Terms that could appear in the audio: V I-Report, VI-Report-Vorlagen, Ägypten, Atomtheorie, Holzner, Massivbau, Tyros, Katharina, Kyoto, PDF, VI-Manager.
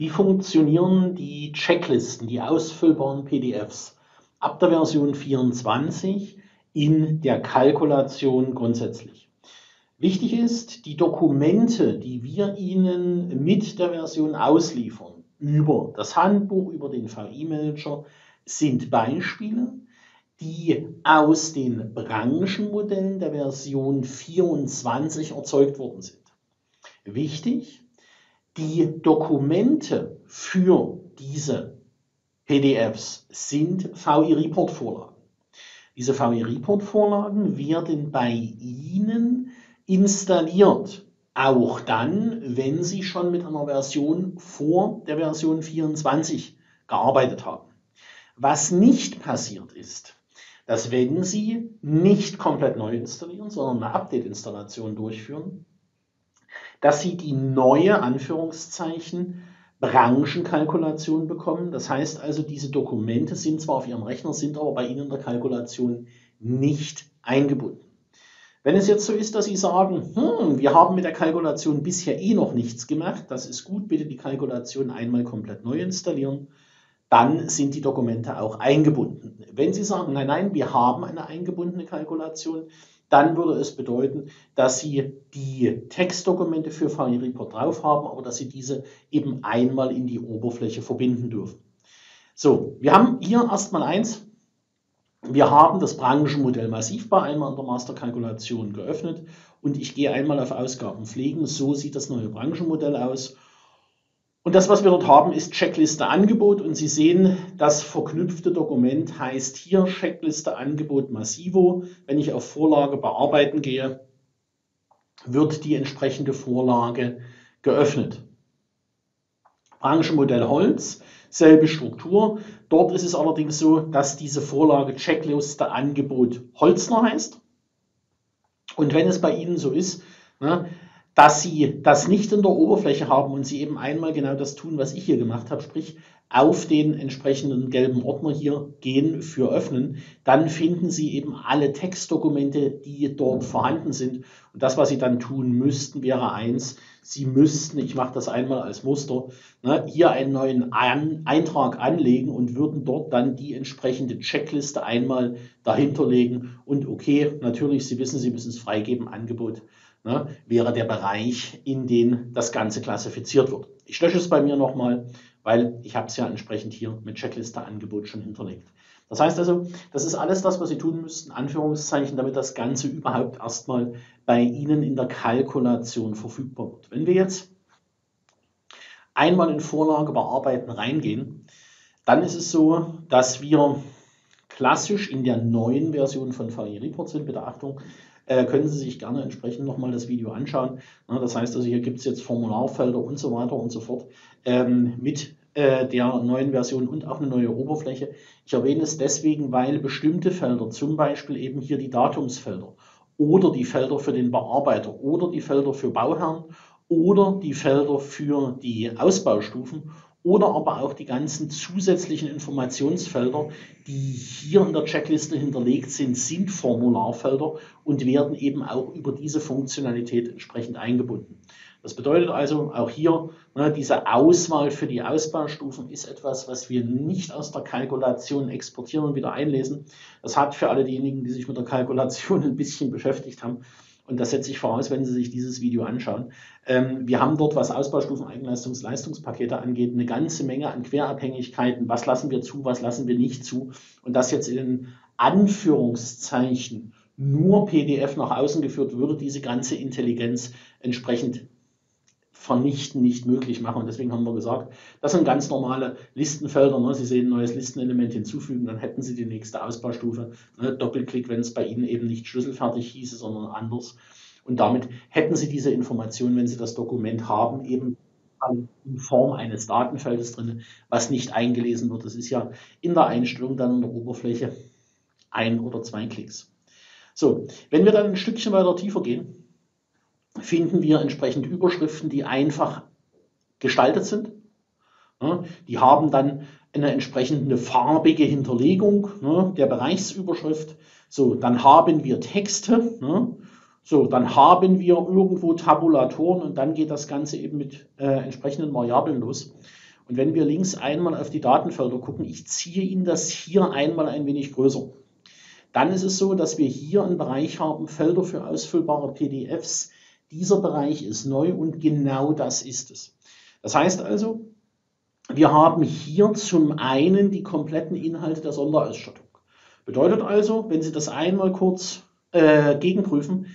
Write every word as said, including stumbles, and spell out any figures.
Wie funktionieren die Checklisten, die ausfüllbaren P D Fs ab der Version vierundzwanzig in der Kalkulation grundsätzlich? Wichtig ist, die Dokumente, die wir Ihnen mit der Version ausliefern, über das Handbuch, über den V I-Manager, sind Beispiele, die aus den Branchenmodellen der Version vierundzwanzig erzeugt worden sind. Wichtig, die Dokumente für diese P D Fs sind V I-Report-Vorlagen. Diese V I-Report-Vorlagen werden bei Ihnen installiert, auch dann, wenn Sie schon mit einer Version vor der Version vierundzwanzig gearbeitet haben. Was nicht passiert ist, dass wenn Sie nicht komplett neu installieren, sondern eine Update-Installation durchführen, dass Sie die neue, Anführungszeichen, Branchenkalkulation bekommen. Das heißt also, diese Dokumente sind zwar auf Ihrem Rechner, sind aber bei Ihnen in der Kalkulation nicht eingebunden. Wenn es jetzt so ist, dass Sie sagen, hm, wir haben mit der Kalkulation bisher eh noch nichts gemacht, das ist gut, bitte die Kalkulation einmal komplett neu installieren, dann sind die Dokumente auch eingebunden. Wenn Sie sagen, nein, nein, wir haben eine eingebundene Kalkulation, dann würde es bedeuten, dass Sie die Textdokumente für V I-Report drauf haben, aber dass Sie diese eben einmal in die Oberfläche verbinden dürfen. So, wir haben hier erstmal eins. Wir haben das Branchenmodell Massivbau einmal in der Masterkalkulation geöffnet und ich gehe einmal auf Ausgaben pflegen. So sieht das neue Branchenmodell aus. Und das, was wir dort haben, ist Checkliste Angebot und Sie sehen, das verknüpfte Dokument heißt hier Checkliste Angebot Massivo. Wenn ich auf Vorlage bearbeiten gehe, wird die entsprechende Vorlage geöffnet. Branchenmodell Holz, selbe Struktur. Dort ist es allerdings so, dass diese Vorlage Checkliste Angebot Holzner heißt. Und wenn es bei Ihnen so ist, ne, dass Sie das nicht in der Oberfläche haben und Sie eben einmal genau das tun, was ich hier gemacht habe, sprich auf den entsprechenden gelben Ordner hier gehen für Öffnen, dann finden Sie eben alle Textdokumente, die dort vorhanden sind. Und das, was Sie dann tun müssten, wäre eins, Sie müssten, ich mache das einmal als Muster, ne, hier einen neuen An- Eintrag anlegen und würden dort dann die entsprechende Checkliste einmal dahinter legen. Und okay, natürlich, Sie wissen, Sie müssen es freigeben, Angebot. Ne, wäre der Bereich, in den das Ganze klassifiziert wird. Ich lösche es bei mir nochmal, weil ich habe es ja entsprechend hier mit Checkliste-Angebot schon hinterlegt. Das heißt also, das ist alles das, was Sie tun müssten, Anführungszeichen, damit das Ganze überhaupt erstmal bei Ihnen in der Kalkulation verfügbar wird. Wenn wir jetzt einmal in Vorlage bearbeiten reingehen, dann ist es so, dass wir klassisch in der neuen Version von V I-Report-Vorlagen, bitte Achtung, können Sie sich gerne entsprechend nochmal das Video anschauen. Das heißt also, hier gibt es jetzt Formularfelder und so weiter und so fort mit der neuen Version und auch eine neue Oberfläche. Ich erwähne es deswegen, weil bestimmte Felder, zum Beispiel eben hier die Datumsfelder oder die Felder für den Bearbeiter oder die Felder für Bauherren oder die Felder für die Ausbaustufen oder aber auch die ganzen zusätzlichen Informationsfelder, die hier in der Checkliste hinterlegt sind, sind Formularfelder und werden eben auch über diese Funktionalität entsprechend eingebunden. Das bedeutet also auch hier, ne, diese Auswahl für die Ausbaustufen ist etwas, was wir nicht aus der Kalkulation exportieren und wieder einlesen. Das hat für alle diejenigen, die sich mit der Kalkulation ein bisschen beschäftigt haben, und das setze ich voraus, wenn Sie sich dieses Video anschauen. Ähm, wir haben dort, was Ausbaustufen, Eigenleistungs-, Leistungspakete angeht, eine ganze Menge an Querabhängigkeiten. Was lassen wir zu, was lassen wir nicht zu? Und das jetzt in Anführungszeichen nur P D F nach außen geführt, würde diese ganze Intelligenz entsprechend vernichten, nicht möglich machen. Und deswegen haben wir gesagt, das sind ganz normale Listenfelder. Ne? Sie sehen, neues Listenelement hinzufügen, dann hätten Sie die nächste Ausbaustufe. Ne? Doppelklick, wenn es bei Ihnen eben nicht schlüsselfertig hieße, sondern anders. Und damit hätten Sie diese Information, wenn Sie das Dokument haben, eben in Form eines Datenfeldes drin, was nicht eingelesen wird. Das ist ja in der Einstellung dann in der Oberfläche ein oder zwei Klicks. So, wenn wir dann ein Stückchen weiter tiefer gehen, finden wir entsprechend Überschriften, die einfach gestaltet sind. Die haben dann eine entsprechende farbige Hinterlegung der Bereichsüberschrift. So, dann haben wir Texte. So, dann haben wir irgendwo Tabulatoren und dann geht das Ganze eben mit äh, entsprechenden Variablen los. Und wenn wir links einmal auf die Datenfelder gucken, ich ziehe Ihnen das hier einmal ein wenig größer. Dann ist es so, dass wir hier einen Bereich haben, Felder für ausfüllbare P D Fs. Dieser Bereich ist neu und genau das ist es. Das heißt also, wir haben hier zum einen die kompletten Inhalte der Sonderausstattung. Bedeutet also, wenn Sie das einmal kurz äh, gegenprüfen,